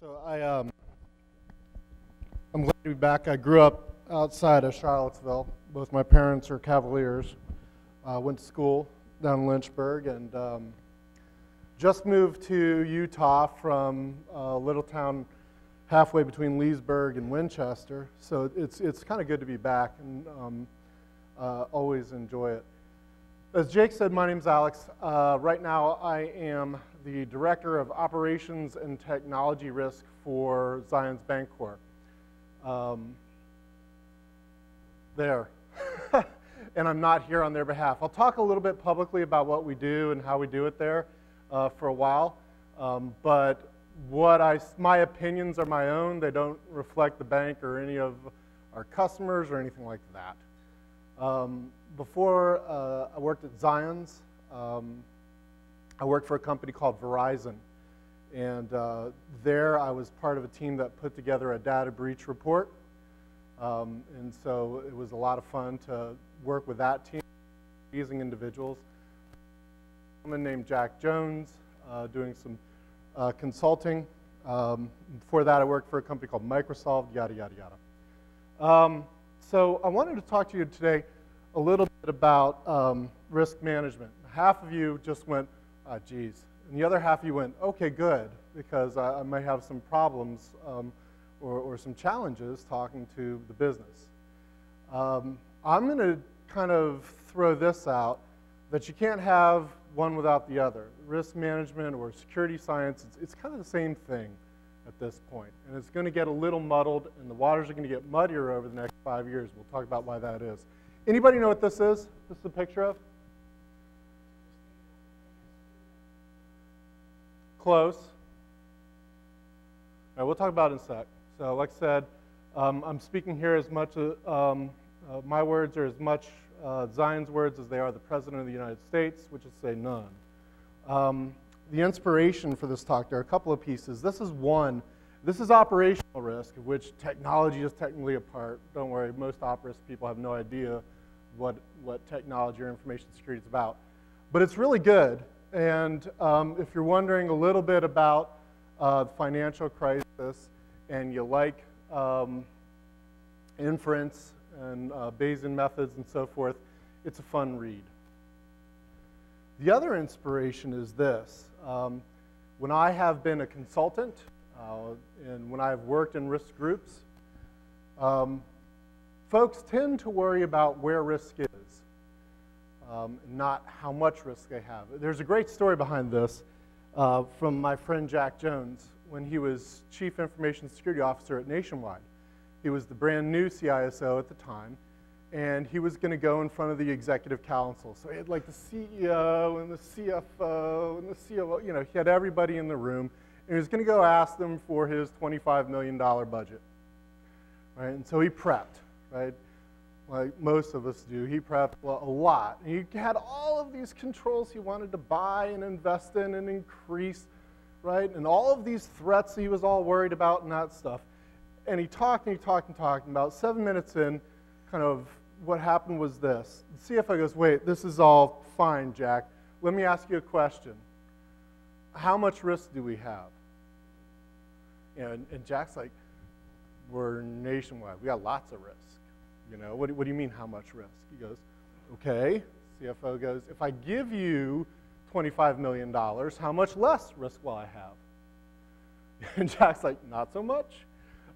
So I'm glad to be back. I grew up outside of Charlottesville. Both my parents are Cavaliers. Went to school down in Lynchburg, and just moved to Utah from a little town halfway between Leesburg and Winchester. So it's kind of good to be back, and always enjoy it. As Jake said, my name's Alex. Right now, I am the Director of Operations and Technology Risk for Zion's Bancorp. There. And I'm not here on their behalf. I'll talk a little bit publicly about what we do and how we do it there for a while. But my opinions are my own. They don't reflect the bank or any of our customers or anything like that. Before I worked at Zion's, I worked for a company called Verizon. And there I was part of a team that put together a data breach report. And so it was a lot of fun to work with that team, amazing individuals. A woman named Jack Jones, doing some consulting. Before that, I worked for a company called Microsoft, yada, yada, yada. So I wanted to talk to you today a little bit about risk management. Half of you just went, ah, geez. And the other half of you went, okay, good, because I might have some problems or some challenges talking to the business. I'm going to kind of throw this out, that you can't have one without the other. Risk management or security science, it's kind of the same thing at this point. And it's going to get a little muddled, and the waters are going to get muddier over the next 5 years. We'll talk about why that is. Anybody know what this is? This is a picture of? Close. All right, we'll talk about it in a sec. So like I said, I'm speaking here as much, my words are as much Zion's words as they are the President of the United States, which is say none. The inspiration for this talk, there are a couple of pieces. This is one. This is operational risk, of which technology is technically a part. Don't worry, most op risk people have no idea what technology or information security is about. But it's really good. And if you're wondering a little bit about the financial crisis, and you like inference and Bayesian methods and so forth, it's a fun read. The other inspiration is this. When I have been a consultant, and when I've worked in risk groups, folks tend to worry about where risk is, not how much risk they have. There's a great story behind this from my friend Jack Jones when he was Chief Information Security Officer at Nationwide. He was the brand new CISO at the time, and he was going to go in front of the Executive Council. So he had like the CEO and the CFO and the COO, you know, he had everybody in the room. And he was going to go ask them for his $25 million budget, right? And so he prepped, right? Like most of us do, he prepped a lot. And he had all of these controls he wanted to buy and invest in and increase, right? And all of these threats he was all worried about and that stuff. And he talked and he talked and talked. And about 7 minutes in, kind of what happened was this. The CFO goes, wait, this is all fine, Jack. Let me ask you a question. How much risk do we have? And Jack's like, we're Nationwide. We got lots of risk. You know, what do you mean how much risk? He goes, okay. CFO goes, if I give you $25 million, how much less risk will I have? And Jack's like, not so much.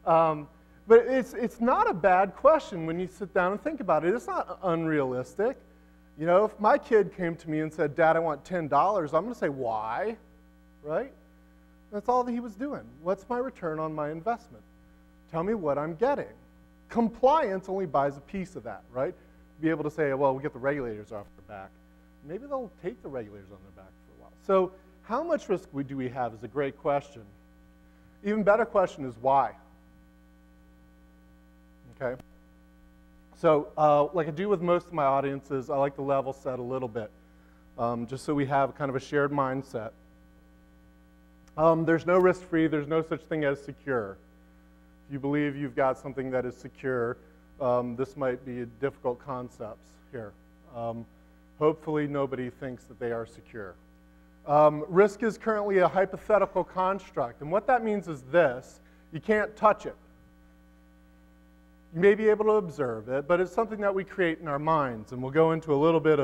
But it's not a bad question when you sit down and think about it. It's not unrealistic. You know, if my kid came to me and said, Dad, I want $10, I'm going to say, why? Right? That's all that he was doing. What's my return on my investment? Tell me what I'm getting. Compliance only buys a piece of that, right? Be able to say, well, we'll get the regulators off their back. Maybe they'll take the regulators on their back for a while. So how much risk do we have is a great question. Even better question is why? Okay? So like I do with most of my audiences, I like to level set a little bit, just so we have kind of a shared mindset. There's no risk-free, there's no such thing as secure. If you believe you've got something that is secure, this might be difficult concepts here. Hopefully nobody thinks that they are secure. Risk is currently a hypothetical construct. And what that means is this: you can't touch it. You may be able to observe it, but it's something that we create in our minds. And we'll go into a little bit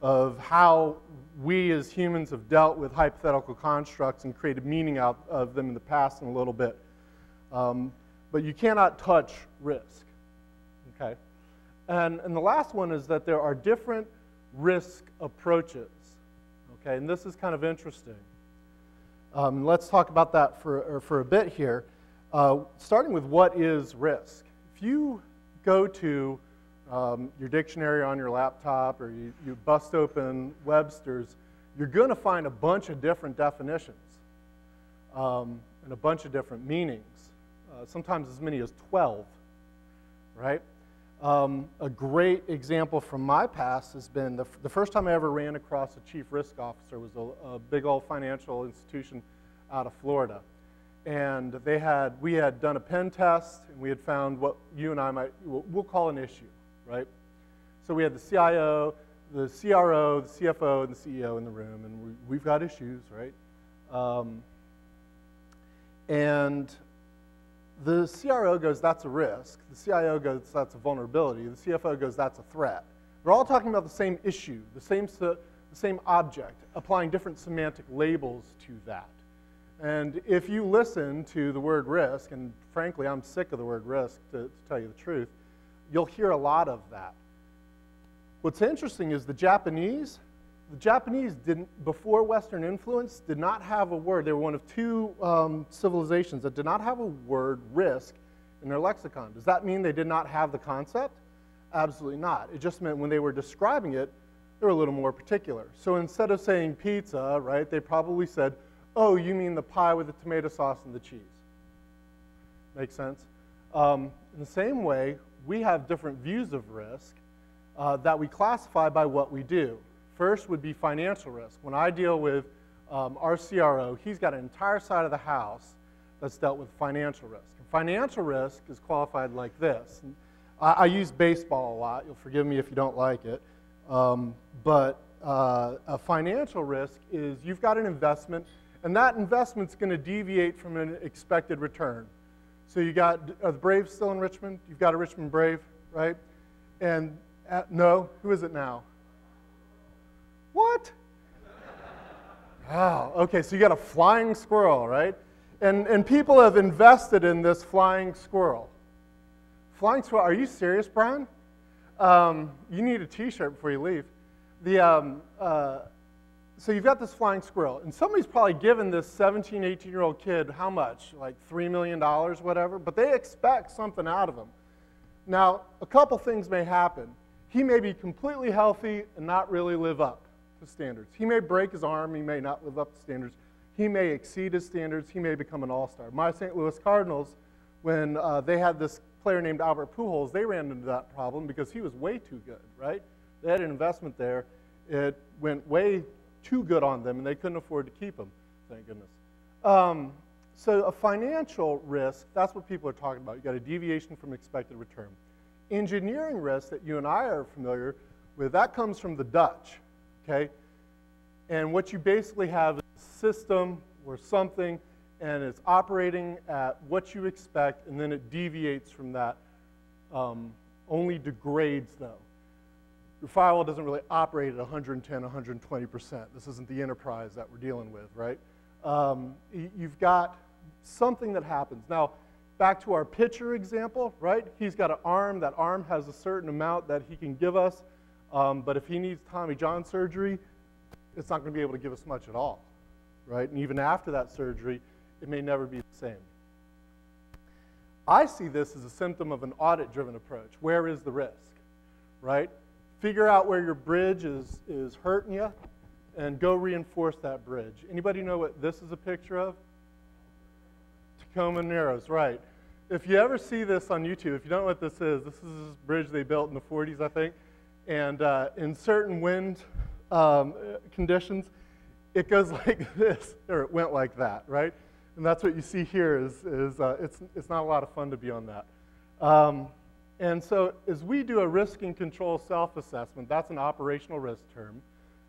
of how we as humans have dealt with hypothetical constructs and created meaning out of them in the past in a little bit. But you cannot touch risk, okay? And the last one is that there are different risk approaches, okay? And this is kind of interesting. Let's talk about that for a bit here, starting with what is risk. If you go to your dictionary on your laptop or you bust open Webster's, you're going to find a bunch of different definitions and a bunch of different meanings, sometimes as many as 12, right? A great example from my past has been the first time I ever ran across a chief risk officer was a big old financial institution out of Florida. And we had done a pen test, and we had found what you and I we'll call an issue, right? So we had the CIO, the CRO, the CFO, and the CEO in the room, and we've got issues, right? And the CRO goes, that's a risk. The CIO goes, that's a vulnerability. The CFO goes, that's a threat. They're all talking about the same issue, the same object, applying different semantic labels to that. And if you listen to the word risk, and frankly, I'm sick of the word risk, to tell you the truth, you'll hear a lot of that. What's interesting is the Japanese didn't, before Western influence, did not have a word. They were one of two civilizations that did not have a word risk in their lexicon. Does that mean they did not have the concept? Absolutely not. It just meant when they were describing it, they were a little more particular. So instead of saying pizza, right, they probably said, oh, you mean the pie with the tomato sauce and the cheese. Makes sense? In the same way, we have different views of risk that we classify by what we do. First would be financial risk. When I deal with our CRO, he's got an entire side of the house that's dealt with financial risk. And financial risk is qualified like this. And I use baseball a lot. You'll forgive me if you don't like it. But a financial risk is you've got an investment, and that investment's going to deviate from an expected return. So you got, are the Braves still in Richmond? You've got a Richmond Brave, right? And no, who is it now? What? Wow, okay, so you got a flying squirrel, right? And people have invested in this flying squirrel. Flying squirrel, are you serious, Brian? You need a t-shirt before you leave. So you've got this flying squirrel, and somebody's probably given this 17, 18-year-old kid how much? Like $3 million, whatever, but they expect something out of him. Now, a couple things may happen. He may be completely healthy and not really live up to standards. He may break his arm, he may not live up to standards. He may exceed his standards, he may become an all-star. My St. Louis Cardinals, when they had this player named Albert Pujols, they ran into that problem because he was way too good, right? They had an investment there, it went way too good on them, and they couldn't afford to keep them, thank goodness. So a financial risk, that's what people are talking about. You've got a deviation from expected return. Engineering risk that you and I are familiar with, that comes from the Dutch, okay? And what you basically have is a system or something, and it's operating at what you expect, and then it deviates from that, only degrades though. Your firewall doesn't really operate at 110, 120%. This isn't the enterprise that we're dealing with, right? You've got something that happens. Now, back to our pitcher example, right? He's got an arm. That arm has a certain amount that he can give us. But if he needs Tommy John surgery, it's not going to be able to give us much at all, right? And even after that surgery, it may never be the same. I see this as a symptom of an audit-driven approach. Where is the risk, right? Figure out where your bridge is hurting you, and go reinforce that bridge. Anybody know what this is a picture of? Tacoma Narrows, right. If you ever see this on YouTube, if you don't know what this is this bridge they built in the 40s, I think. And in certain wind conditions, it goes like this, or it went like that, right? And that's what you see here it's not a lot of fun to be on that. And so as we do a risk and control self-assessment, that's an operational risk term.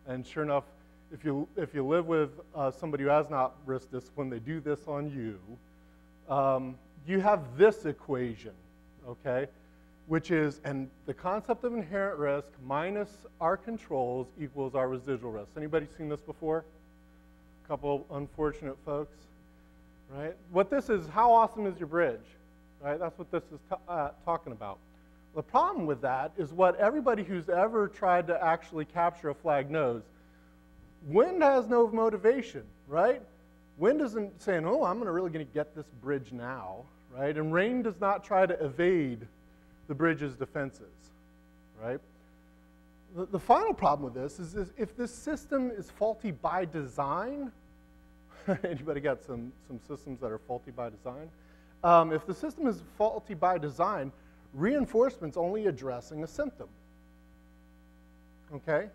And sure enough, if you live with somebody who has not risk discipline, they do this on you. You have this equation, okay, which is, and the concept of inherent risk minus our controls equals our residual risk. Anybody seen this before? A couple unfortunate folks, right? What this is, how awesome is your bridge, right? That's what this is talking about. The problem with that is what everybody who's ever tried to actually capture a flag knows. Wind has no motivation, right? Wind isn't saying, oh, I'm really going to get this bridge now, right? And rain does not try to evade the bridge's defenses, right? The final problem with this is if this system is faulty by design, anybody got some systems that are faulty by design? If the system is faulty by design, reinforcement's only addressing a symptom, okay?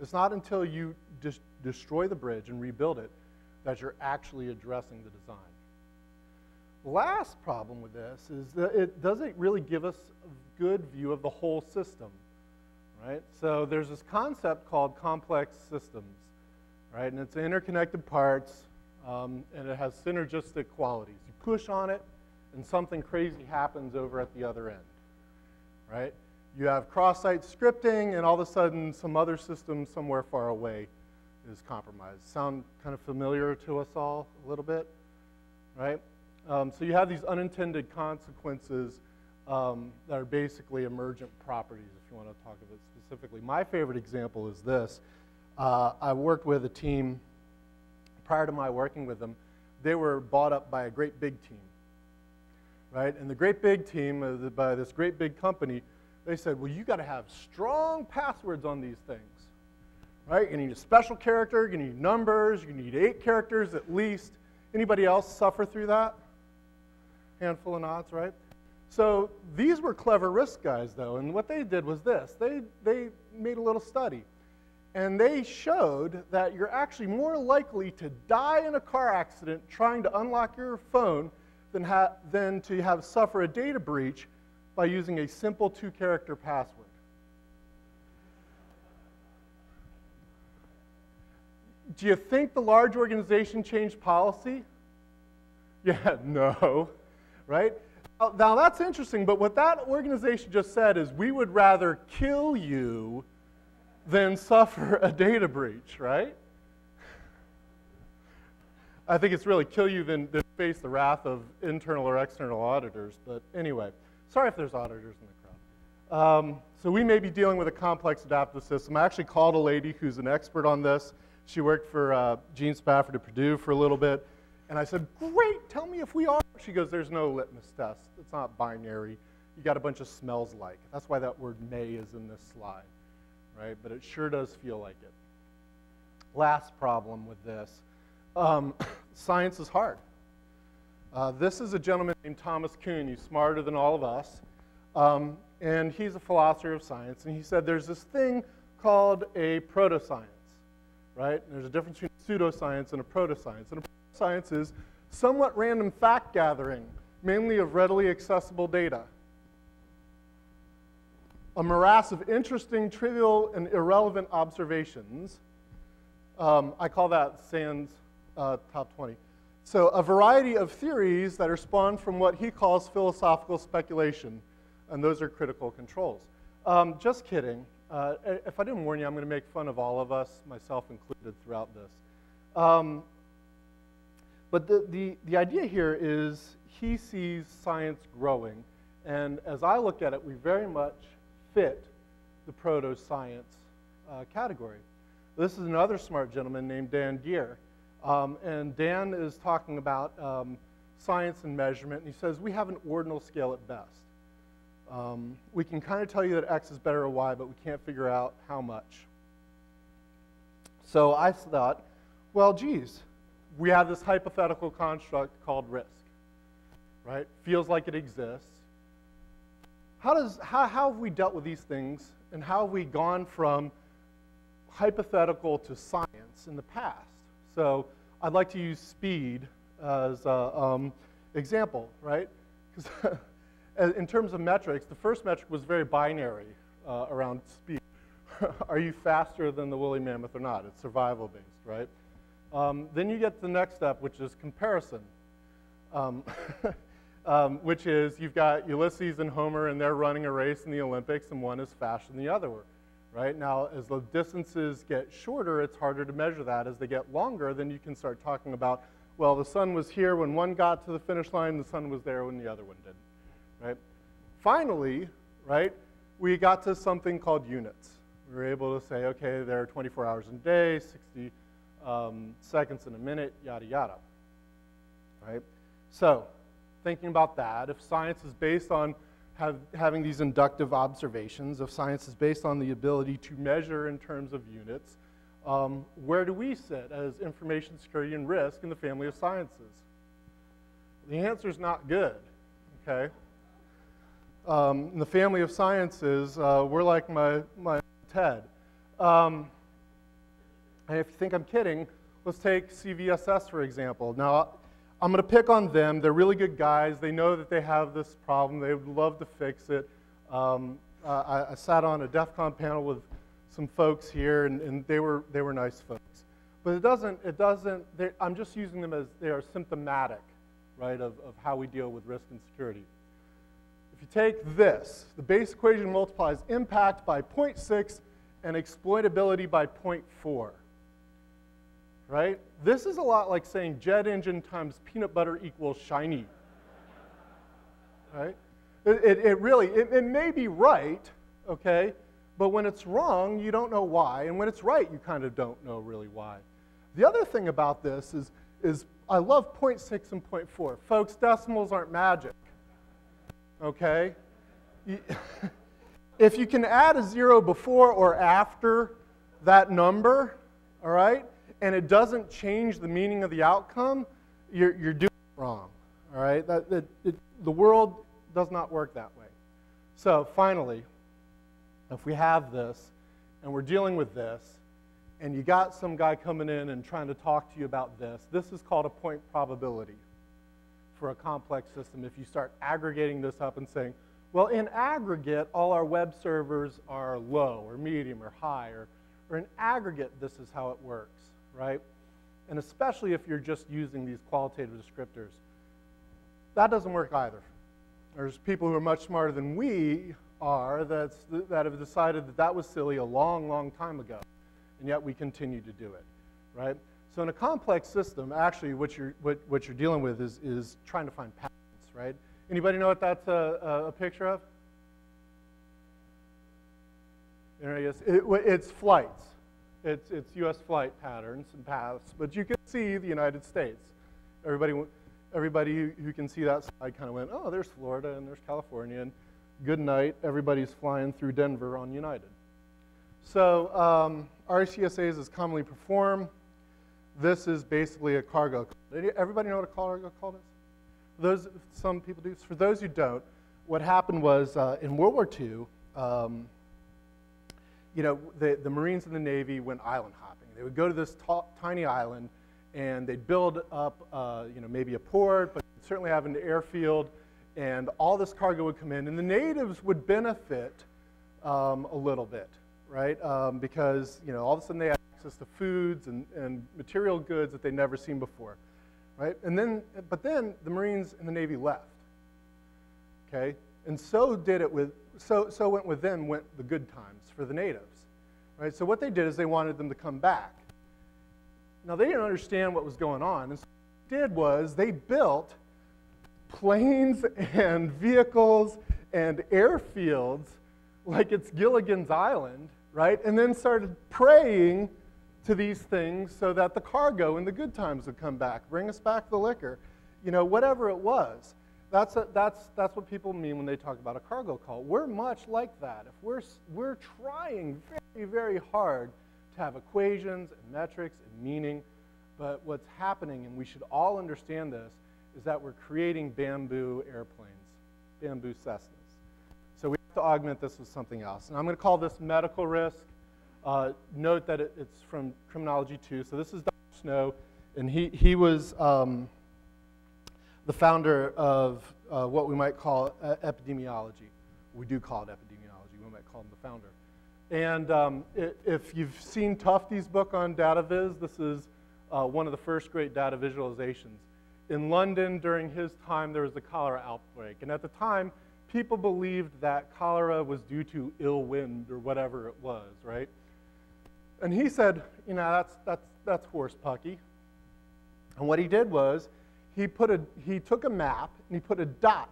It's not until you destroy the bridge and rebuild it that you're actually addressing the design. The last problem with this is that it doesn't really give us a good view of the whole system, right? So there's this concept called complex systems, right? And it's interconnected parts, and it has synergistic qualities. You push on it, and something crazy happens over at the other end, right? You have cross-site scripting, and all of a sudden, some other system somewhere far away is compromised. Sound kind of familiar to us all a little bit, right? So you have these unintended consequences that are basically emergent properties, if you want to talk of it specifically. My favorite example is this. I worked with a team. Prior to my working with them, they were bought up by a great big team, right? And the great big team, by this great big company, they said, well, you got to have strong passwords on these things, right? You need a special character, you need numbers, you need 8 characters at least. Anybody else suffer through that? Handful of nods, right? So these were clever risk guys, though, and what they did was this. They made a little study, and they showed that you're actually more likely to die in a car accident trying to unlock your phone than to have suffer a data breach by using a simple 2-character password. Do you think the large organization changed policy? Yeah, no, right? Now that's interesting, but what that organization just said is we would rather kill you than suffer a data breach, right? I think it's really kill you than face the wrath of internal or external auditors, but anyway. Sorry if there's auditors in the crowd. So we may be dealing with a complex adaptive system. I actually called a lady who's an expert on this. She worked for Gene Spafford at Purdue for a little bit. And I said, great, tell me if we are. She goes, there's no litmus test. It's not binary. You got a bunch of smells like. That's why that word may is in this slide, right? But it sure does feel like it. Last problem with this, science is hard. This is a gentleman named Thomas Kuhn. He's smarter than all of us. And he's a philosopher of science. And he said there's this thing called a proto-science, right? And there's a difference between pseudoscience and a proto-science. And a proto-science is somewhat random fact gathering, mainly of readily accessible data. A morass of interesting, trivial, and irrelevant observations. I call that SANS top 20. So a variety of theories that are spawned from what he calls philosophical speculation, and those are critical controls. Just kidding. If I didn't warn you, I'm going to make fun of all of us, myself included, throughout this. But the idea here is he sees science growing, and as I look at it, we very much fit the proto-science category. This is another smart gentleman named Dan Geer. And Dan is talking about science and measurement, and he says, we have an ordinal scale at best. We can kind of tell you that X is better or Y, but we can't figure out how much. So I thought, well, geez, we have this hypothetical construct called risk, right? Feels like it exists. How have we dealt with these things, and how have we gone from hypothetical to science in the past? So I'd like to use speed as an example, right? Because in terms of metrics, the first metric was very binary around speed. are you faster than the woolly mammoth or not? It's survival based, right? Then you get to the next step, which is comparison, which is you've got Ulysses and Homer, and they're running a race in the Olympics, and one is faster than the other, right? Now, as the distances get shorter, it's harder to measure that. As they get longer, then you can start talking about, well, the sun was here when one got to the finish line, the sun was there when the other one didn't, right? Finally, right, we got to something called units. We were able to say, okay, there are 24 hours in a day, 60 seconds in a minute, yada, yada, right? So thinking about that, if science is based on having these inductive observations, if science is based on the ability to measure in terms of units, where do we sit as information security and risk in the family of sciences? The answer is not good, okay? In the family of sciences, we're like my TED. And if you think I'm kidding, let's take CVSS, for example. Now, I'm going to pick on them. They're really good guys. They know that they have this problem. They would love to fix it. I sat on a DEF CON panel with some folks here, and they were nice folks. But it doesn't, I'm just using them as they are symptomatic, right, of how we deal with risk and security. If you take this, the base equation multiplies impact by 0.6 and exploitability by 0.4, right? This is a lot like saying jet engine times peanut butter equals shiny, right? It may be right, okay, but when it's wrong, you don't know why, and when it's right, you kind of don't know really why. The other thing about this is I love 0.6 and 0.4. Folks, decimals aren't magic. Okay? If you can add a zero before or after that number, all right, and it doesn't change the meaning of the outcome, you're doing it wrong, all right? The world does not work that way. So finally, if we have this and we're dealing with this, and you got some guy coming in and trying to talk to you about this, this is called a point probability for a complex system. If you start aggregating this up and saying, well, in aggregate, all our web servers are low or medium or high, or in aggregate, this is how it works, right? And especially if you're just using these qualitative descriptors. That doesn't work either. There's people who are much smarter than we are that have decided that that was silly a long, long time ago, and yet we continue to do it, right? So in a complex system, actually what you're dealing with is trying to find patterns, right? Anybody know what that's a picture of? There it is. It's flights. It's U.S. flight patterns and paths, but you can see the United States. Everybody who can see that slide kind of went, oh, there's Florida and there's California, and good night, everybody's flying through Denver on United. So RCSAs is commonly performed. This is basically a cargo call. Everybody know what a cargo call is? Some people do. For those who don't, what happened was in World War II, you know, the Marines and the Navy went island hopping. They would go to this tiny island, and they'd build up, you know, maybe a port, but certainly have an airfield, and all this cargo would come in, and the natives would benefit a little bit, right? Because you know, all of a sudden they had access to foods and material goods that they'd never seen before, right? But then the Marines and the Navy left, okay? And so went the good times for the natives, right? So what they did is they wanted them to come back. Now they didn't understand what was going on, and so what they did was they built planes and vehicles and airfields like it's Gilligan's Island, right? And then started praying to these things so that the cargo and the good times would come back, bring us back the liquor, you know, whatever it was. That's what people mean when they talk about a cargo call. We're much like that. If we're trying very, very hard to have equations and metrics and meaning, but what's happening, and we should all understand this, is that we're creating bamboo airplanes, bamboo Cessnas. So we have to augment this with something else. And I'm going to call this medical risk. Note that it's from criminology too. So this is Dr. Snow, and he was the founder of what we might call epidemiology. We do call it epidemiology. We might call him the founder. And if you've seen Tufte's book on data viz, this is one of the first great data visualizations. In London during his time, there was a cholera outbreak. And at the time, people believed that cholera was due to ill wind or whatever it was, right? And he said, you know, that's horse pucky. And what he did was he took a map and he put a dot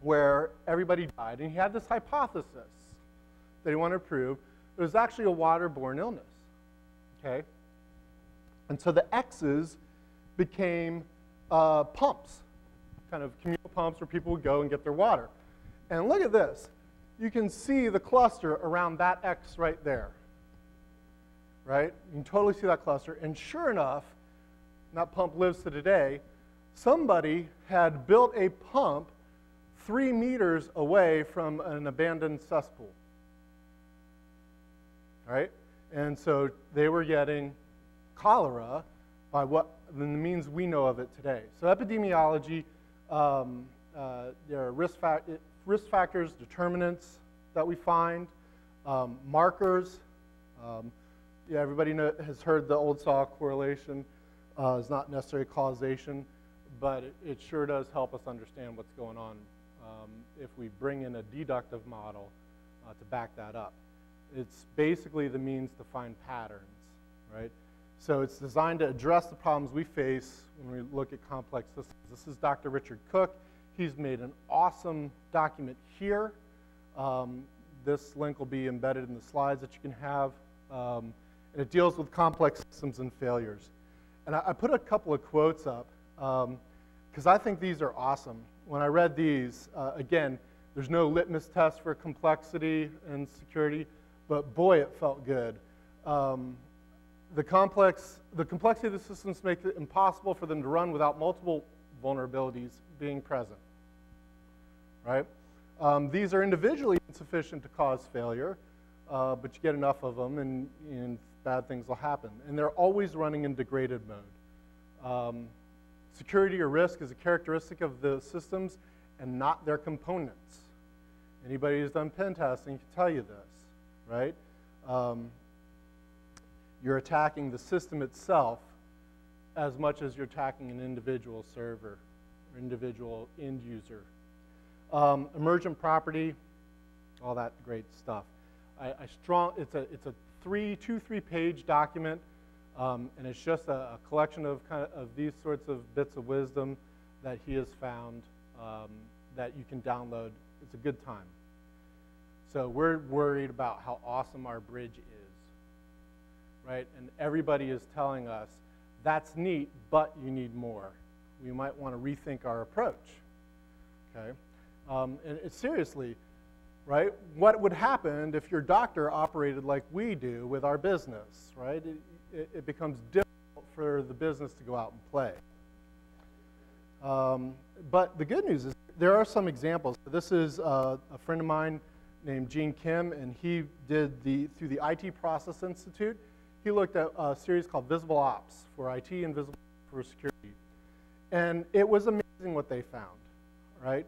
where everybody died. And he had this hypothesis that he wanted to prove. It was actually a waterborne illness, okay? And so the X's became pumps, kind of communal pumps where people would go and get their water. And look at this. You can see the cluster around that X right there, right? You can totally see that cluster. And sure enough, that pump lives to today. Somebody had built a pump 3 meters away from an abandoned cesspool, right? And so they were getting cholera by the means we know of it today. So epidemiology, there are risk factors, determinants that we find, markers. Yeah, everybody has heard the old saw, correlation is not necessarily causation, but it sure does help us understand what's going on. If we bring in a deductive model to back that up. It's basically the means to find patterns, right? So it's designed to address the problems we face when we look at complex systems. This is Dr. Richard Cook. He's made an awesome document here. This link will be embedded in the slides that you can have. And it deals with complex systems and failures. And I put a couple of quotes up because I think these are awesome. When I read these, again, there's no litmus test for complexity and security, but boy, it felt good. The complexity of the systems makes it impossible for them to run without multiple vulnerabilities being present, right? These are individually insufficient to cause failure, but you get enough of them and bad things will happen. And they're always running in degraded mode. Security or risk is a characteristic of the systems and not their components. Anybody who's done pen testing can tell you this, right? You're attacking the system itself as much as you're attacking an individual server or individual end user. Emergent property, all that great stuff. It's a two, three-page document. And it's just a collection of these sorts of bits of wisdom that he has found that you can download. It's a good time. So we're worried about how awesome our bridge is, right? And everybody is telling us, that's neat, but you need more. We might want to rethink our approach, okay? And it's seriously, right? What would happen if your doctor operated like we do with our business, right? It becomes difficult for the business to go out and play. But the good news is there are some examples. This is a friend of mine named Gene Kim, and he did through the IT Process Institute, he looked at a series called Visible Ops for IT and Visible for Security. And it was amazing what they found, right?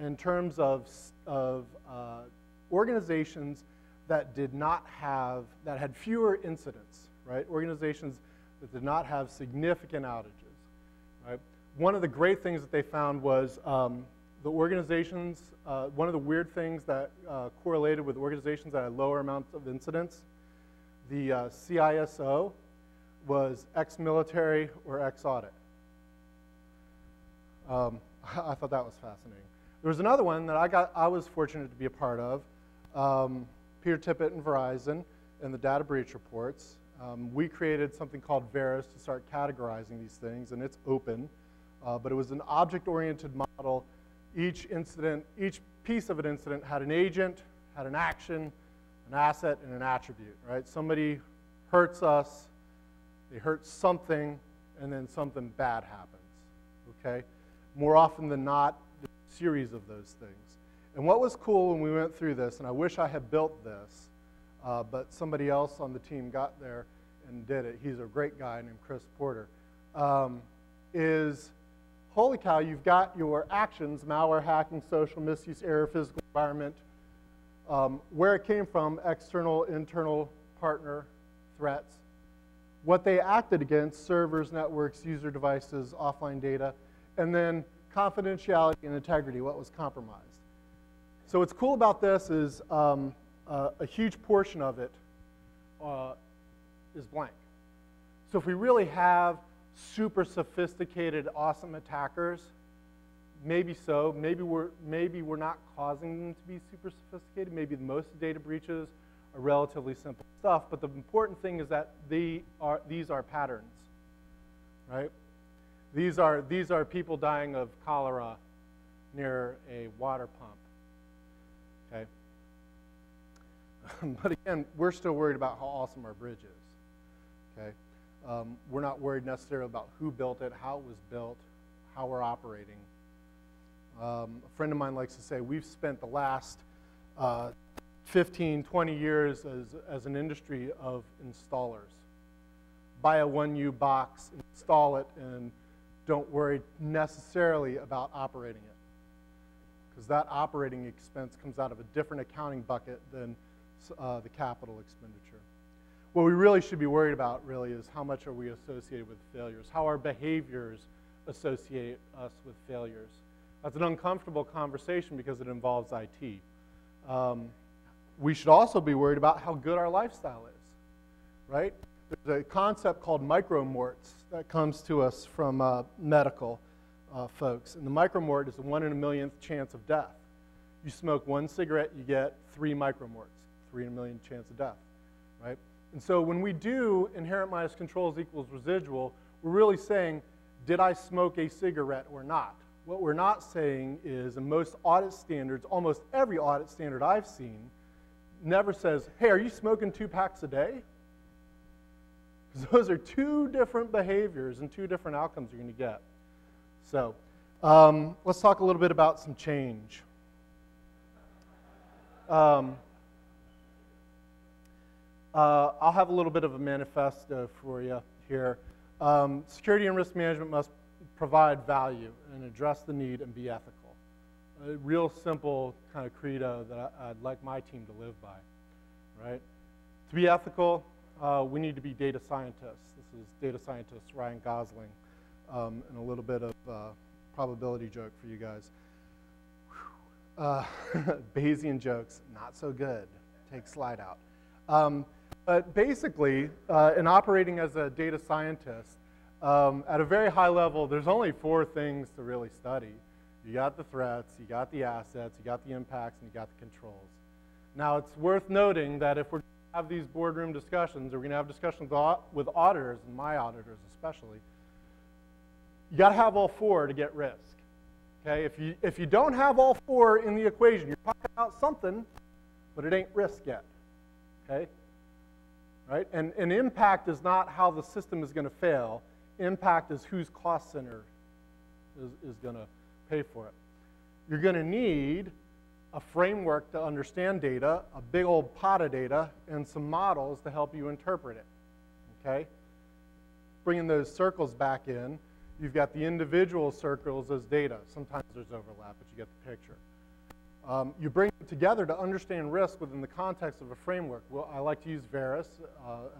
In terms of organizations that did not have, that had fewer incidents, right? Organizations that did not have significant outages, right? One of the great things that they found was the organizations, one of the weird things that correlated with organizations that had lower amounts of incidents, the CISO was ex-military or ex-audit. I thought that was fascinating. There was another one that I was fortunate to be a part of. Peter Tippett and Verizon and the data breach reports. We created something called Veris to start categorizing these things, and it's open. But it was an object-oriented model. Each incident, each piece of an incident had an agent, had an action, an asset, and an attribute, right? Somebody hurts us, they hurt something, and then something bad happens, okay? More often than not, there's a series of those things. And what was cool when we went through this, and I wish I had built this, but somebody else on the team got there and did it. He's a great guy named Chris Porter. Is, holy cow, you've got your actions, malware, hacking, social misuse, error, physical environment, where it came from, external, internal, partner, threats, what they acted against, servers, networks, user devices, offline data, and then confidentiality and integrity, what was compromised. So what's cool about this is a huge portion of it is blank. So if we really have super sophisticated, awesome attackers, maybe so, maybe we're not causing them to be super sophisticated. Maybe most data breaches are relatively simple stuff, but the important thing is that these are patterns, right? These are people dying of cholera near a water pump, okay? But again, we're still worried about how awesome our bridge is, okay? We're not worried necessarily about who built it, how it was built, how we're operating. A friend of mine likes to say, we've spent the last 15, 20 years as an industry of installers. Buy a 1U box, install it, and don't worry necessarily about operating it. Because that operating expense comes out of a different accounting bucket than the capital expenditure. What we really should be worried about really is how much are we associated with failures, how our behaviors associate us with failures. That's an uncomfortable conversation because it involves IT. We should also be worried about how good our lifestyle is, right? There's a concept called micromorts that comes to us from medical folks. And the micromort is the 1 in a millionth chance of death. You smoke 1 cigarette, you get 3 micromorts, 3 in a million chance of death, right? And so when we do inherent minus controls equals residual, we're really saying, did I smoke a cigarette or not? What we're not saying is, in most audit standards, almost every audit standard I've seen, never says, hey, are you smoking 2 packs a day? Because those are 2 different behaviors and 2 different outcomes you're going to get. So let's talk a little bit about some change. I'll have a little bit of a manifesto for you here. Security and risk management must provide value and address the need and be ethical. A real simple kind of credo that I'd like my team to live by, right? To be ethical, we need to be data scientists. This is data scientist Ryan Gosling, and a little bit of probability joke for you guys. Bayesian jokes, not so good. Take slide out. But basically, in operating as a data scientist, at a very high level, there's only 4 things to really study. You got the threats, you got the assets, you got the impacts, and you got the controls. Now, it's worth noting that if we're going to have these boardroom discussions, or we're going to have discussions with auditors, and my auditors especially, you got to have all 4 to get risk. Okay? If you don't have all 4 in the equation, you're talking about something, but it ain't risk yet. Okay? Right? And impact is not how the system is going to fail. Impact is whose cost center is going to pay for it. You're going to need a framework to understand data, a big old pot of data, and some models to help you interpret it, okay? Bringing those circles back in, you've got the individual circles as data. Sometimes there's overlap, but you get the picture. You bring it together to understand risk within the context of a framework. Well, I like to use Veris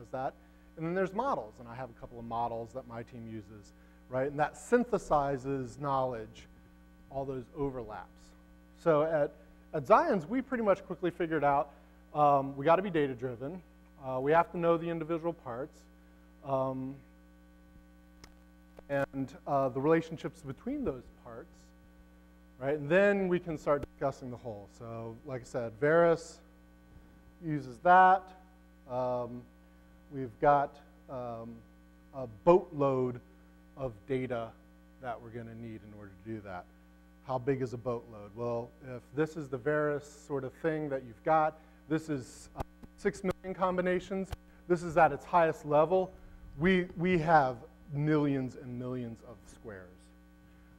as that. And then there's models, and I have a couple of models that my team uses, right? And that synthesizes knowledge, all those overlaps. So at Zion's, we pretty much quickly figured out we got to be data-driven. We have to know the individual parts and the relationships between those parts, right? And then we can start discussing the whole. So like I said, Veris uses that. We've got a boatload of data that we're going to need in order to do that. How big is a boatload? Well, if this is the Veris sort of thing that you've got, this is 6 million combinations. This is at its highest level. We have millions and millions of squares,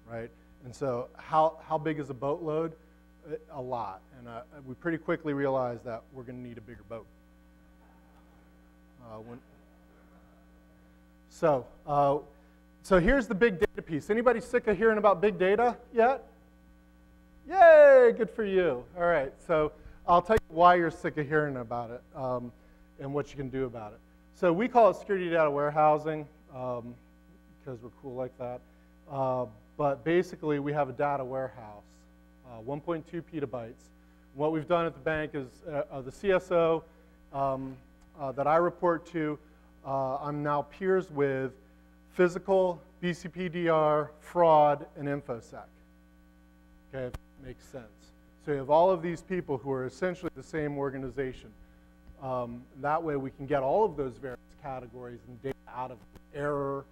right? And so how big is a boatload? A lot. And we pretty quickly realized that we're going to need a bigger boat. So here's the big data piece. Anybody sick of hearing about big data yet? Yay, good for you. All right, so I'll tell you why you're sick of hearing about it and what you can do about it. So we call it security data warehousing because we're cool like that. But basically, we have a data warehouse, 1.2 petabytes. What we've done at the bank is the CSO that I report to, I'm now peers with physical, BCPDR, fraud, and InfoSec. Okay, makes sense. So you have all of these people who are essentially the same organization. That way we can get all of those various categories and data out of error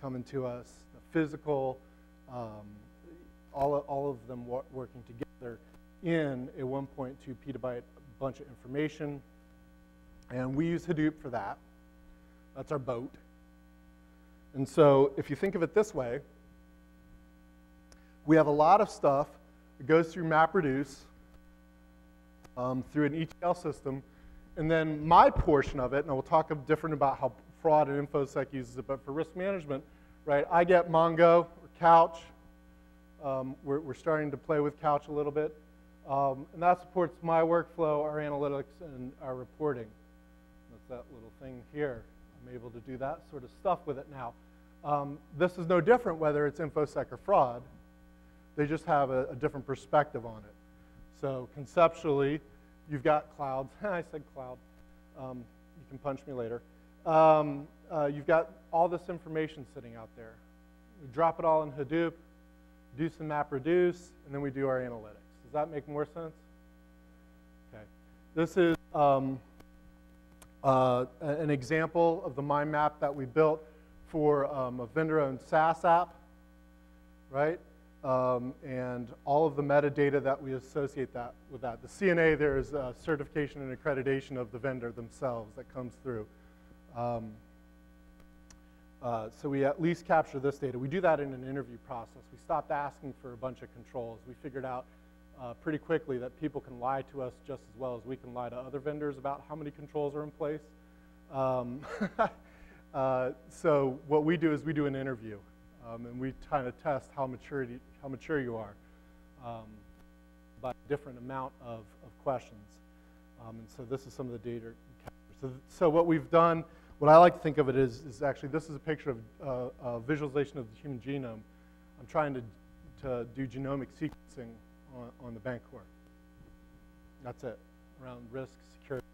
coming to us, the physical, all of them working together in a 1.2 petabyte bunch of information. And we use Hadoop for that. That's our boat. And so if you think of it this way, we have a lot of stuff that goes through MapReduce through an ETL system. And then my portion of it, and I will talk different about how fraud and InfoSec uses it, but for risk management, right, I get Mongo or Couch. We're starting to play with Couch a little bit. And that supports my workflow, our analytics, and our reporting. That's that little thing here. I'm able to do that sort of stuff with it now. This is no different whether it's InfoSec or fraud. They just have a different perspective on it. So conceptually, you've got clouds. I said cloud. You can punch me later. You've got all this information sitting out there. We drop it all in Hadoop, do some MapReduce, and then we do our analytics. Does that make more sense? Okay. This is an example of the mind map that we built for a vendor-owned SaaS app, right? And all of the metadata that we associate that with that. The CNA, there is certification and accreditation of the vendor themselves that comes through. So we at least capture this data. We do that in an interview process. We stopped asking for a bunch of controls. We figured out pretty quickly that people can lie to us just as well as we can lie to other vendors about how many controls are in place. So what we do is we do an interview, and we kind of test how mature you are by a different amount of questions. And so this is some of the data capture. So what we've done, what I like to think of it is actually this is a picture of a visualization of the human genome. I'm trying to do genomic sequencing on the Bancorp. That's it, around risk, security.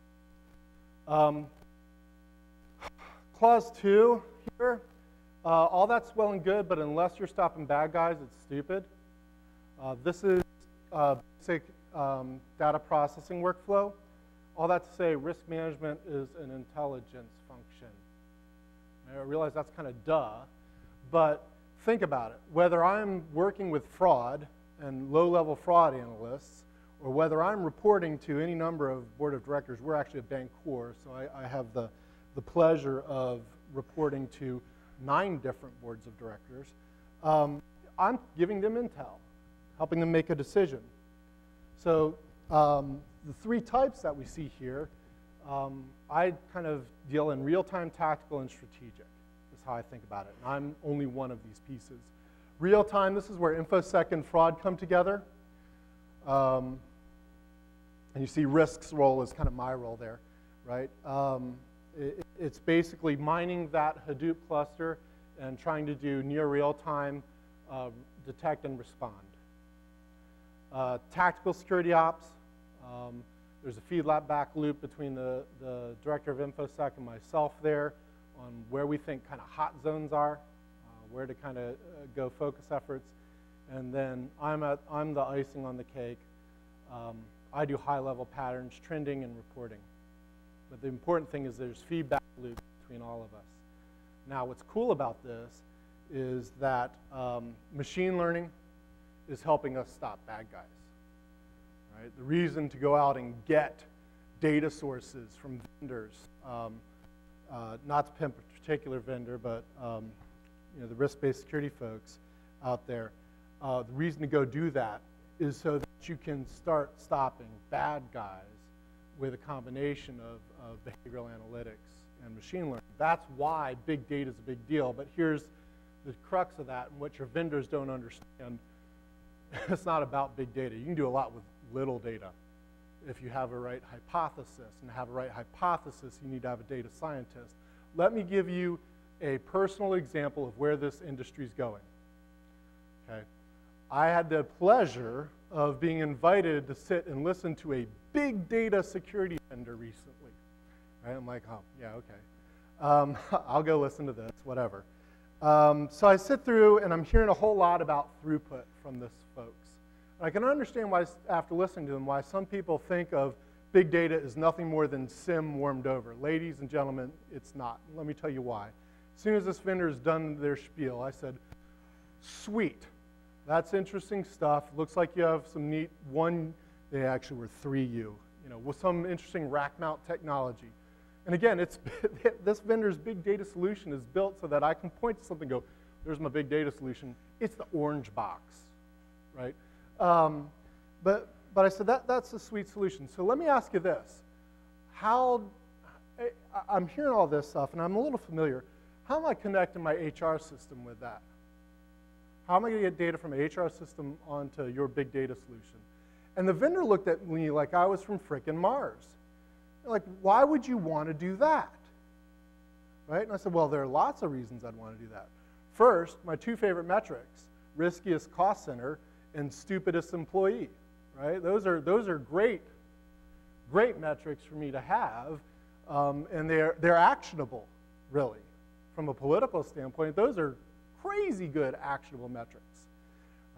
Clause 2 here, all that's well and good, but unless you're stopping bad guys, it's stupid. This is basic data processing workflow. All that to say, risk management is an intelligence function. I realize that's kind of duh, but think about it. Whether I'm working with fraud and low-level fraud analysts, or whether I'm reporting to any number of board of directors, we're actually a Bancorp, so I have the pleasure of reporting to 9 different boards of directors. I'm giving them intel, helping them make a decision. So the 3 types that we see here, I kind of deal in real-time, tactical, and strategic, is how I think about it. And I'm only one of these pieces. Real-time, this is where InfoSec and fraud come together. And you see risk's role is kind of my role there, right? It's basically mining that Hadoop cluster and trying to do near real-time detect and respond. Tactical security ops, there's a feedback loop between the director of InfoSec and myself there on where we think kind of hot zones are, where to kind of go focus efforts, and then I'm the icing on the cake. I do high-level patterns, trending, and reporting. But the important thing is there's feedback loop between all of us. Now, what's cool about this is that machine learning is helping us stop bad guys. Right? The reason to go out and get data sources from vendors, not to pimp a particular vendor, but you know, the risk-based security folks out there, the reason to go do that is so that you can start stopping bad guys with a combination of behavioral analytics and machine learning. That's why big data is a big deal, but here's the crux of that and what your vendors don't understand. It's not about big data. You can do a lot with little data. if you have a right hypothesis. And to have a right hypothesis, you need to have a data scientist. Let me give you a personal example of where this industry is going. Okay. I had the pleasure of being invited to sit and listen to a big data security vendor recently. Right? I'm like, oh, yeah, okay. I'll go listen to this, whatever. So I sit through, and I'm hearing a whole lot about throughput from this folks. And I can understand why, after listening to them, why some people think of big data as nothing more than SIM warmed over. Ladies and gentlemen, it's not. Let me tell you why. As soon as this vendor's done their spiel, I said, sweet. That's interesting stuff. Looks like you have some neat one, they actually were 3U, with some interesting rack mount technology. And again, it's this vendor's big data solution is built so that I can point to something and go, there's my big data solution. It's the orange box, right? But I said, that's a sweet solution. So let me ask you this. I'm hearing all this stuff, and I'm a little familiar. How am I connecting my HR system with that? How am I going to get data from an HR system onto your big data solution? And the vendor looked at me like I was from frickin' Mars. They're like, why would you want to do that? Right? And I said, well, there are lots of reasons I'd want to do that. First, my two favorite metrics, riskiest cost center and stupidest employee. Right? Those are great, great metrics for me to have, and they're actionable, really. From a political standpoint, those are crazy good actionable metrics,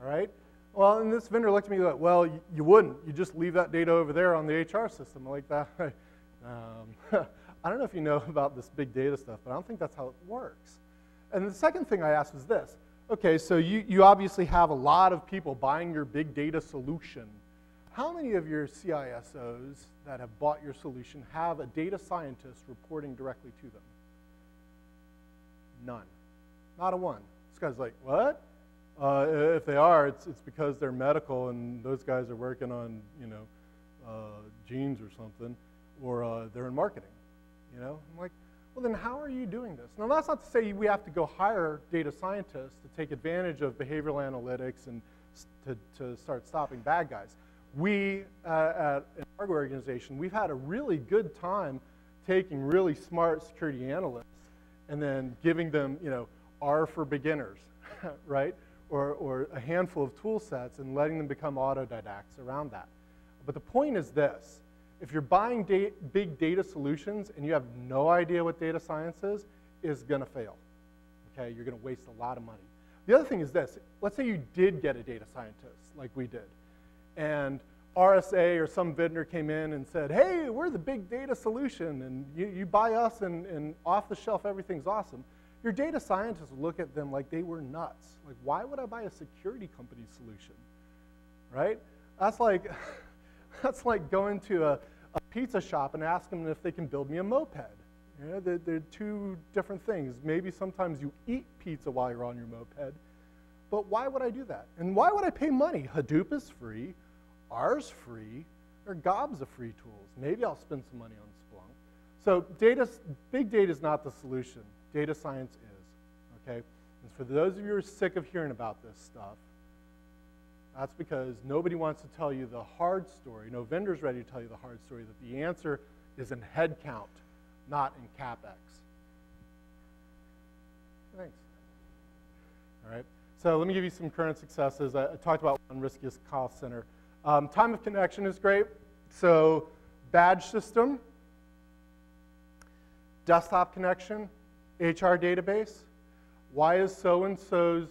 all right? Well, and this vendor looked at me like, well, you wouldn't. You just leave that data over there on the HR system. I'm like, that. I don't know if you know about this big data stuff, but I don't think that's how it works. And the second thing I asked was this. Okay, so you obviously have a lot of people buying your big data solution. How many of your CISOs that have bought your solution have a data scientist reporting directly to them? None. Not a one. This guy's like, what? If they are, it's because they're medical and those guys are working on, genes or something, or they're in marketing, I'm like, well, then how are you doing this? Now, that's not to say we have to go hire data scientists to take advantage of behavioral analytics and to start stopping bad guys. We, at an Argo organization, we've had a really good time taking really smart security analysts and then giving them, R for beginners, right? Or a handful of tool sets and letting them become autodidacts around that. But the point is this. If you're buying big data solutions and you have no idea what data science is, it's going to fail. Okay, you're going to waste a lot of money. The other thing is this. Let's say you did get a data scientist like we did. And RSA or some vendor came in and said, hey, we're the big data solution. And you buy us and off the shelf everything's awesome. Your data scientists look at them like they were nuts. Like, why would I buy a security company's solution, right? That's like going to a pizza shop and asking them if they can build me a moped. They're two different things. Maybe sometimes you eat pizza while you're on your moped, but why would I do that? And why would I pay money? Hadoop is free, R's free, there are gobs of free tools. Maybe I'll spend some money on Splunk. So big data is not the solution. Data science is, okay? And for those of you who are sick of hearing about this stuff, that's because nobody wants to tell you the hard story. No vendor's ready to tell you the hard story, that the answer is in headcount, not in CapEx. Thanks. All right, so let me give you some current successes. I talked about one, riskiest cost center. Time of connection is great. So badge system, desktop connection, HR database, why is so-and-so's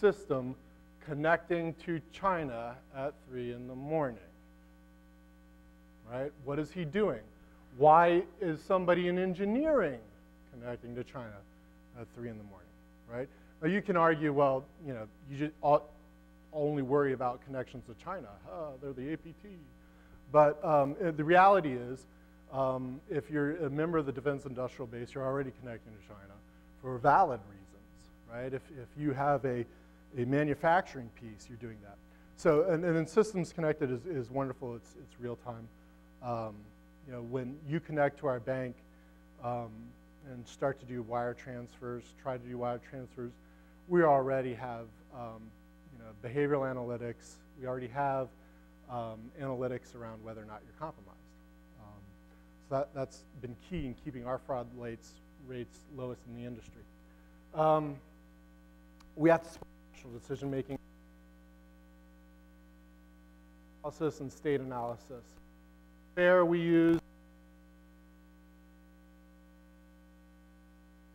system connecting to China at 3 in the morning, right? What is he doing? Why is somebody in engineering connecting to China at 3 in the morning, right? Now you can argue, well, you just only worry about connections to China. Oh, they're the APT. But the reality is, if you're a member of the defense industrial base, you're already connecting to China for valid reasons, right? If you have a manufacturing piece, you're doing that. So, and then systems connected is wonderful. It's real time. When you connect to our bank and start to do wire transfers, we already have behavioral analytics. We already have analytics around whether or not you're compromised. So that's been key in keeping our fraud rates lowest in the industry. We have to support national decision making, analysis, and state analysis. There we use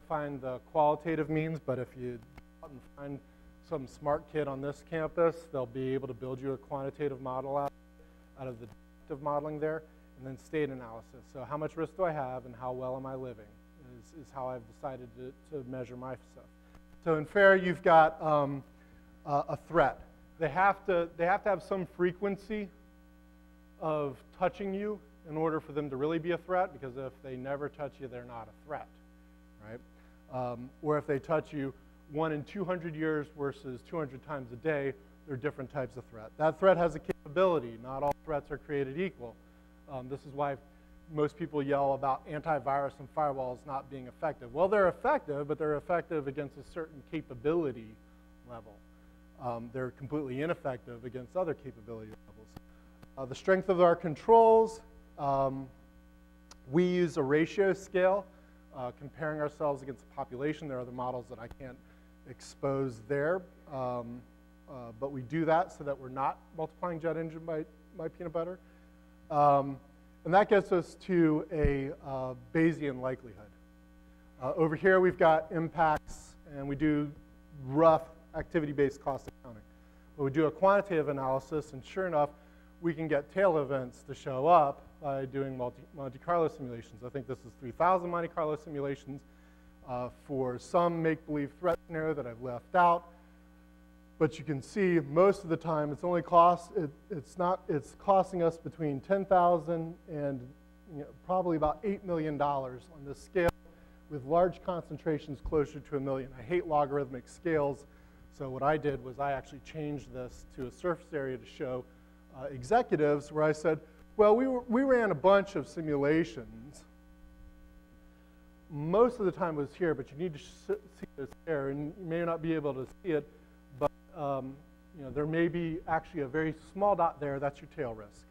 find the qualitative means, but if you find some smart kid on this campus, they'll be able to build you a quantitative model out of the descriptive modeling there, and then state analysis. So how much risk do I have and how well am I living is how I've decided to measure my stuff. So in FAIR, you've got a threat. They have to have some frequency of touching you in order for them to really be a threat, because if they never touch you, they're not a threat, right? Or if they touch you 1 in 200 years versus 200 times a day, they're different types of threat. That threat has a capability. Not all threats are created equal. This is why most people yell about antivirus and firewalls not being effective. Well, they're effective, but they're effective against a certain capability level. They're completely ineffective against other capability levels. The strength of our controls, we use a ratio scale, comparing ourselves against the population. There are other models that I can't expose there, but we do that so that we're not multiplying jet engine by peanut butter. And that gets us to a Bayesian likelihood. Over here, we've got impacts, and we do rough activity-based cost accounting. But we do a quantitative analysis, and sure enough, we can get tail events to show up by doing Monte Carlo simulations. I think this is 3,000 Monte Carlo simulations for some make-believe threat scenario that I've left out. But you can see most of the time it's only it's costing us between $10,000 and probably about $8 million on this scale, with large concentrations closer to $1 million. I hate logarithmic scales, so what I did was I actually changed this to a surface area to show executives, where I said, well, we ran a bunch of simulations. Most of the time it was here, but you need to see this there, and you may not be able to see it. There may be actually a very small dot there. That's your tail risk.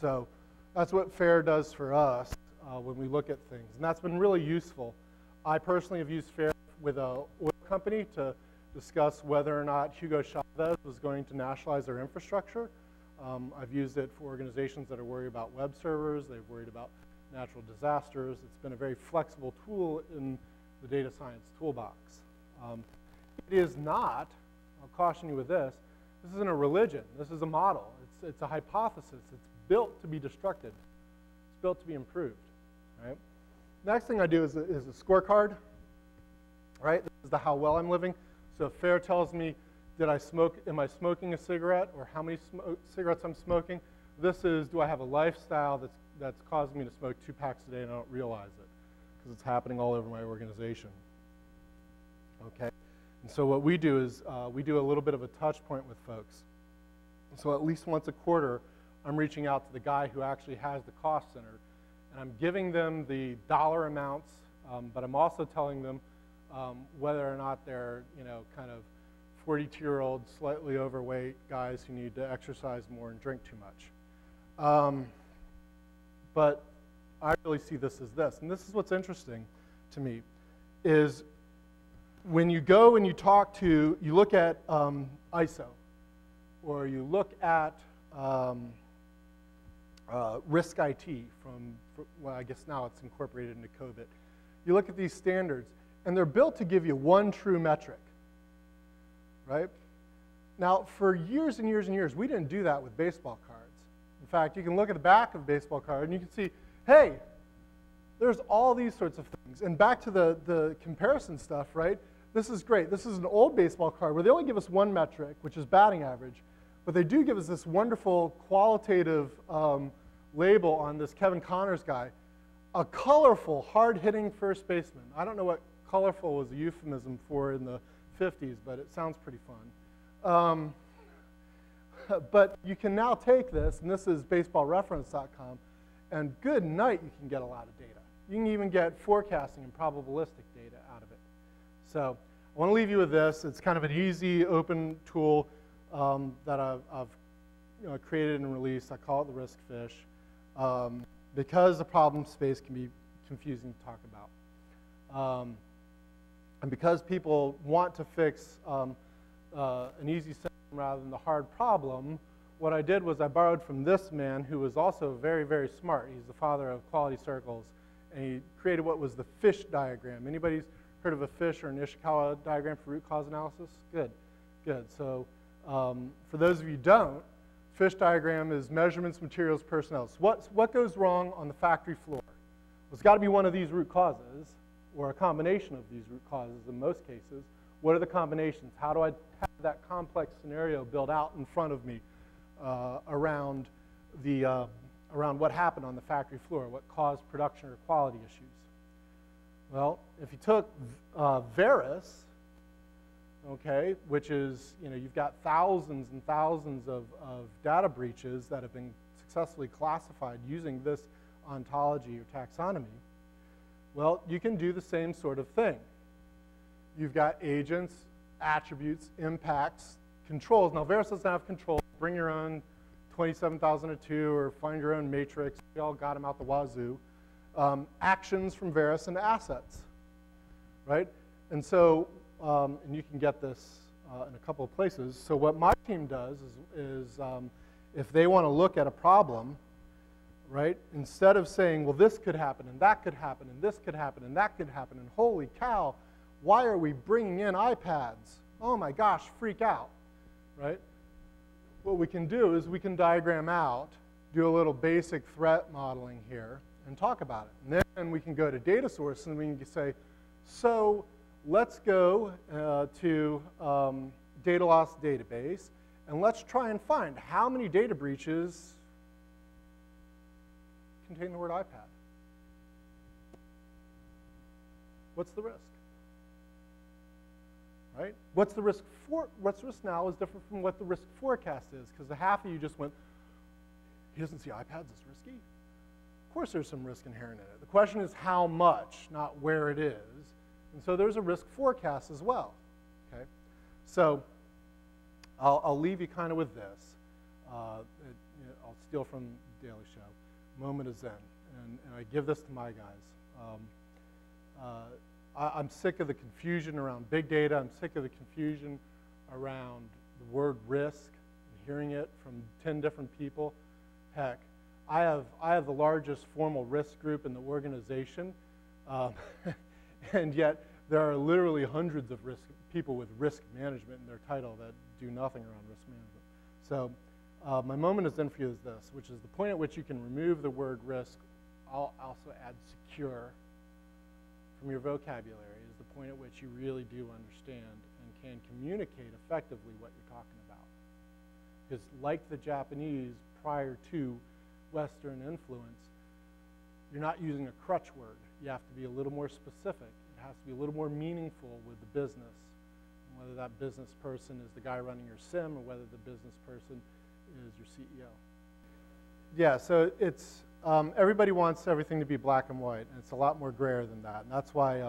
So that's what FAIR does for us when we look at things. And that's been really useful. I personally have used FAIR with an oil company to discuss whether or not Hugo Chavez was going to nationalize their infrastructure. I've used it for organizations that are worried about web servers. They've worried about natural disasters. It's been a very flexible tool in the data science toolbox. It is not, I'll caution you with this, this isn't a religion, this is a model. It's a hypothesis. It's built to be destructed. It's built to be improved, right? Next thing I do is a scorecard, right? This is the how well I'm living. So FAIR tells me, am I smoking a cigarette, or how many cigarettes I'm smoking? This is, do I have a lifestyle that's causing me to smoke 2 packs a day and I don't realize it, because it's happening all over my organization, okay? And so what we do is we do a little bit of a touch point with folks. So at least once a quarter, I'm reaching out to the guy who actually has the cost center, and I'm giving them the dollar amounts, but I'm also telling them whether or not they're, kind of 42-year-old, slightly overweight guys who need to exercise more and drink too much. But I really see this as this, and this is what's interesting to me, is when you go and you look at ISO, or you look at Risk IT well, I guess now it's incorporated into COBIT. You look at these standards, and they're built to give you one true metric, right? Now, for years and years and years, we didn't do that with baseball cards. In fact, you can look at the back of a baseball card, and you can see, hey, there's all these sorts of things. And back to the comparison stuff, right? This is great. This is an old baseball card where they only give us one metric, which is batting average, but they do give us this wonderful qualitative label on this Kevin Connors guy, a colorful, hard-hitting first baseman. I don't know what colorful was a euphemism for in the 50s, but it sounds pretty fun. But you can now take this, and this is baseballreference.com, and good night, you can get a lot of data. You can even get forecasting and probabilistic data out of it. So I want to leave you with this. It's kind of an easy, open tool. that I've created and released. I call it the risk fish because the problem space can be confusing to talk about. And because people want to fix an easy system rather than the hard problem, what I did was I borrowed from this man who was also very, very smart. He's the father of quality circles. And he created what was the fish diagram. Anybody's heard of a fish or an Ishikawa diagram for root cause analysis? Good, good. So for those of you who don't, fish diagram is measurements, materials, personnel. So what goes wrong on the factory floor? Well, it's got to be one of these root causes or a combination of these root causes in most cases. What are the combinations? How do I have that complex scenario built out in front of me around what happened on the factory floor, what caused production or quality issues? Well, if you took Veris, okay, which is, you know, you've got thousands and thousands of data breaches that have been successfully classified using this ontology or taxonomy, well, you can do the same sort of thing. You've got agents, attributes, impacts, controls. Now, Veris doesn't have controls. Bring your own 27,002 or find your own matrix. We all got them out the wazoo. Actions from Veris and assets, right? And so, and you can get this in a couple of places. So what my team does is if they want to look at a problem, right, instead of saying, well, this could happen and that could happen and this could happen and that could happen and holy cow, why are we bringing in iPads? Oh my gosh, freak out, right? What we can do is we can diagram out, do a little basic threat modeling here, and talk about it. And then we can go to data source and we can say, so let's go to data loss database and let's try and find how many data breaches contain the word iPad. What's the risk? Right? What's the risk for? What's risk now is different from what the risk forecast is, because the half of you just went, he doesn't see iPads as risky. Of course, there's some risk inherent in it. The question is how much, not where it is, and so there's a risk forecast as well. Okay, so I'll leave you kind of with this. I'll steal from the Daily Show. Moment is Zen, and I give this to my guys. I'm sick of the confusion around big data. I'm sick of the confusion around the word risk and hearing it from 10 different people. Heck, I have the largest formal risk group in the organization, and yet there are literally hundreds of risk people with risk management in their title that do nothing around risk management. So my moment is in for you is this, which is the point at which you can remove the word risk. I'll also add secure from your vocabulary is the point at which you really do understand and can communicate effectively what you're talking about. Because like the Japanese prior to Western influence, you're not using a crutch word. You have to be a little more specific. It has to be a little more meaningful with the business, and whether that business person is the guy running your SIM or whether the business person is your CEO. Yeah, so it's, everybody wants everything to be black and white, and it's a lot more grayer than that. And that's why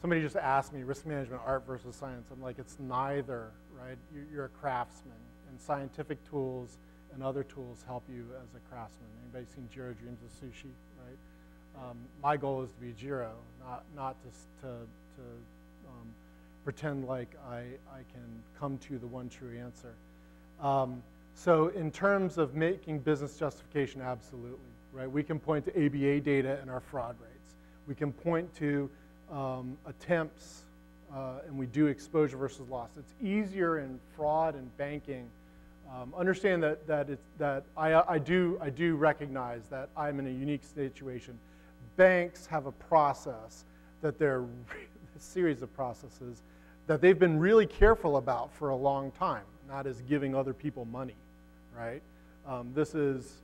somebody just asked me, risk management, art versus science. I'm like, it's neither, right? You're a craftsman, and scientific tools and other tools help you as a craftsman. Anybody seen Jiro Dreams of Sushi, right? My goal is to be Jiro, not to pretend like I can come to the one true answer. So in terms of making business justification, absolutely. Right? We can point to ABA data and our fraud rates. We can point to attempts, and we do exposure versus loss. It's easier in fraud and banking. Understand that I do recognize that I'm in a unique situation. Banks have a process that they're a series of processes that they've been really careful about for a long time, not as giving other people money, right? This is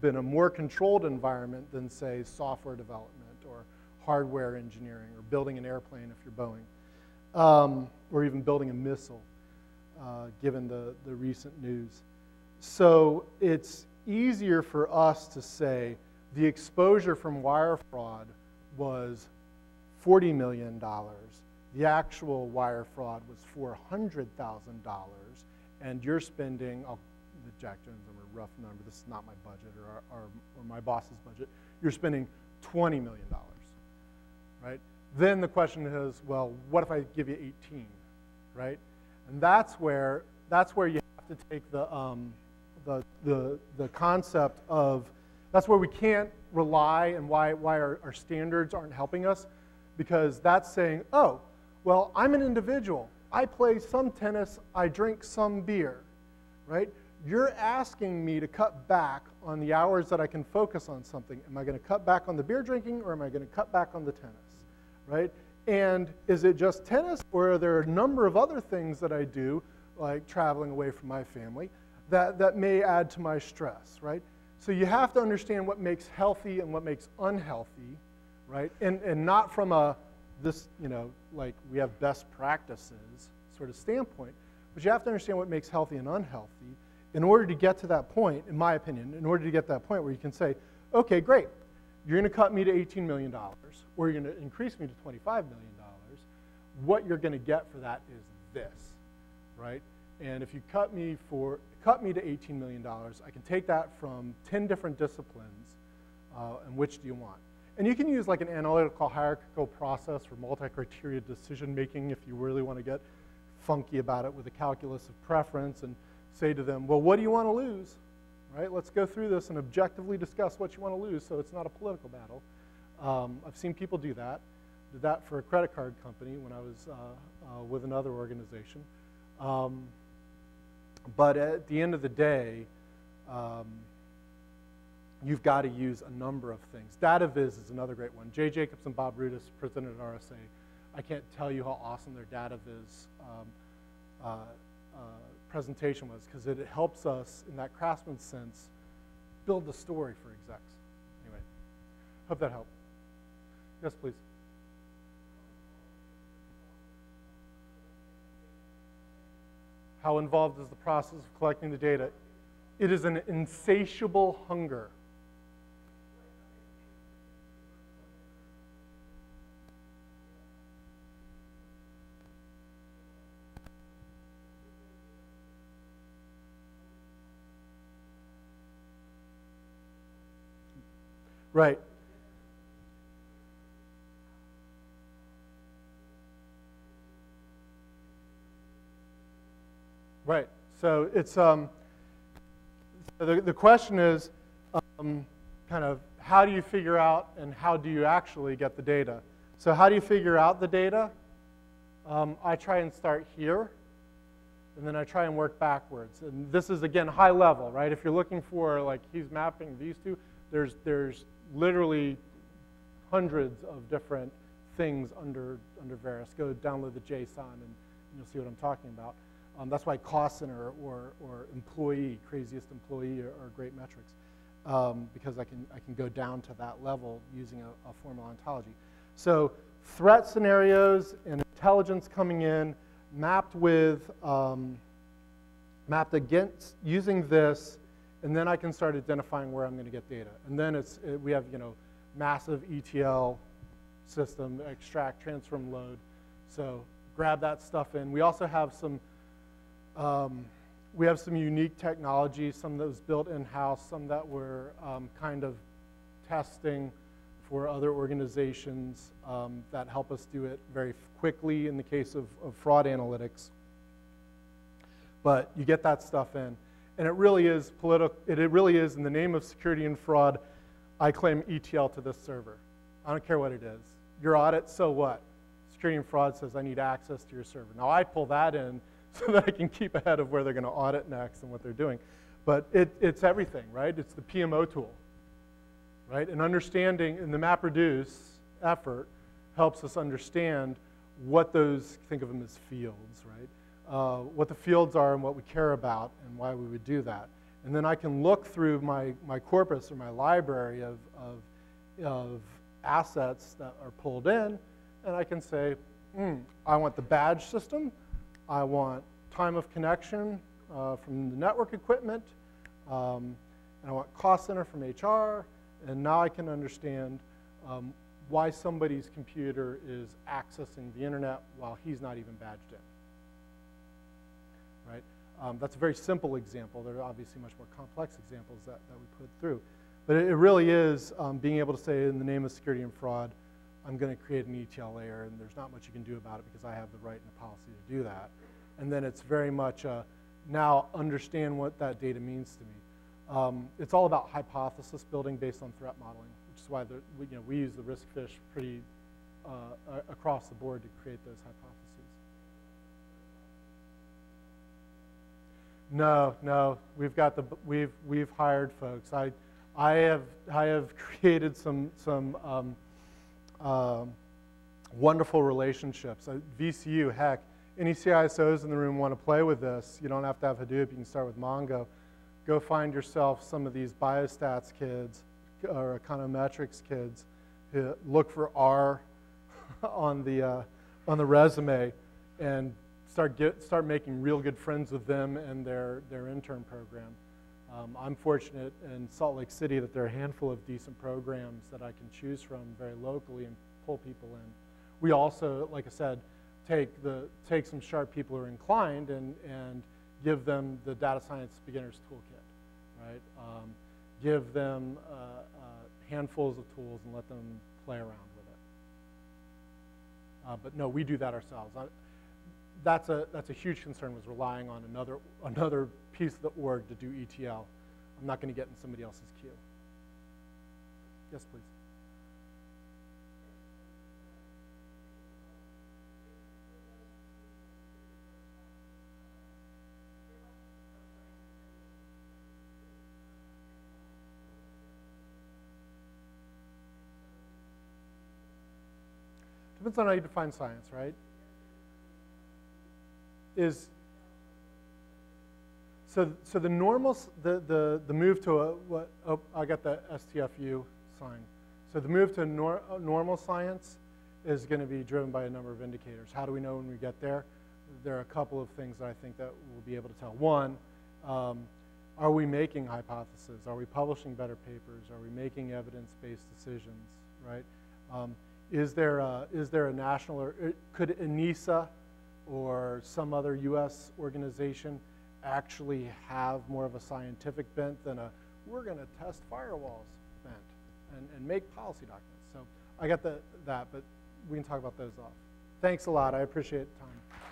been a more controlled environment than, say, software development or hardware engineering or building an airplane if you're Boeing, or even building a missile, given the recent news. So it's easier for us to say the exposure from wire fraud was $40 million, the actual wire fraud was $400,000, and you're spending, the Jack Jones number, rough number, this is not my budget or my boss's budget, you're spending $20 million, right? Then the question is, well, what if I give you 18, right? And that's where you have to take the concept of, that's where we can't rely and why our standards aren't helping us, because that's saying, oh, well, I'm an individual. I play some tennis, I drink some beer, right? You're asking me to cut back on the hours that I can focus on something. Am I going to cut back on the beer drinking, or am I going to cut back on the tennis, right? And is it just tennis, or are there a number of other things that I do, like traveling away from my family, that may add to my stress, right? So you have to understand what makes healthy and what makes unhealthy, right? And not from a, this, you know, like we have best practices sort of standpoint, but you have to understand what makes healthy and unhealthy in order to get to that point, in my opinion, in order to get to that point where you can say, okay, great, you're gonna cut me to $18 million, or you're gonna increase me to $25 million. What you're gonna get for that is this, right? And if you cut me to $18 million, I can take that from 10 different disciplines, and which do you want? And you can use like an analytical hierarchical process for multi-criteria decision making if you really want to get funky about it with a calculus of preference and say to them, well, what do you want to lose, right? Let's go through this and objectively discuss what you want to lose so it's not a political battle. I've seen people do that. Did that for a credit card company when I was with another organization. But at the end of the day, you've got to use a number of things. DataViz is another great one. Jay Jacobs and Bob Rudis presented at RSA. I can't tell you how awesome their DataViz presentation was, because it helps us, in that craftsman sense, build the story for execs. Anyway, hope that helped. Yes, please. How involved is the process of collecting the data? It is an insatiable hunger. Right. Right, so it's, the question is kind of how do you figure out and how do you actually get the data? So how do you figure out the data? I try and start here, and then I try and work backwards. And this is, again, high level, right? If you're looking for, like, he's mapping these two, there's literally hundreds of different things under Veris. Go download the JSON, and you'll see what I'm talking about. That's why cost center or employee, craziest employee, are great metrics, because I can go down to that level using a formal ontology. So threat scenarios and intelligence coming in, mapped with, mapped against using this, and then I can start identifying where I'm going to get data. And then we have, you know, massive ETL system, extract, transform, load. So grab that stuff in. We also have some. We have some unique technology, some that was built in-house, some that we're kind of testing for other organizations that help us do it very quickly in the case of fraud analytics. But you get that stuff in. And it really is political. It really is, in the name of security and fraud, I claim ETL to this server. I don't care what it is. Your audit, so what? Security and fraud says I need access to your server. Now I pull that in, so that I can keep ahead of where they're going to audit next and what they're doing. But it's everything, right? It's the PMO tool, right? And understanding, and the MapReduce effort helps us understand what those, think of them as fields, right? What the fields are and what we care about and why we would do that. And then I can look through my corpus or my library of assets that are pulled in, and I can say, I want the badge system, I want time of connection from the network equipment, and I want cost center from HR, and now I can understand why somebody's computer is accessing the internet while he's not even badged in, right? That's a very simple example. There are obviously much more complex examples that, we put through. But it really is being able to say, in the name of security and fraud, I'm going to create an ETL layer, and there's not much you can do about it because I have the right and the policy to do that. And then it's very much now understand what that data means to me. It's all about hypothesis building based on threat modeling, which is why we use the risk fish pretty across the board to create those hypotheses. No, no, we've got the we've hired folks. I have created some wonderful relationships. VCU, heck, any CISOs in the room want to play with this? You don't have to have Hadoop. You can start with Mongo. Go find yourself some of these biostats kids or econometrics kids who look for R on the resume and start making real good friends with them and their intern program. I'm fortunate in Salt Lake City that there are a handful of decent programs that I can choose from very locally and pull people in. We also, like I said, take some sharp people who are inclined and give them the data science beginner's toolkit, right? Give them handfuls of tools and let them play around with it. But no, we do that ourselves. That's a huge concern, was relying on another piece of the org to do ETL. I'm not going to get in somebody else's queue. Yes, please. Depends on how you define science, right? So the normal, the move to I got the STFU sign. So the move to normal science is going to be driven by a number of indicators. How do we know when we get there? There are a couple of things that I think that we'll be able to tell. One, are we making hypotheses? Are we publishing better papers? Are we making evidence-based decisions, right? Is there a national, or could ENISA or some other US organization actually have more of a scientific bent than a we're gonna test firewalls bent and make policy documents? So I got that, but we can talk about those off. Thanks a lot, I appreciate the time.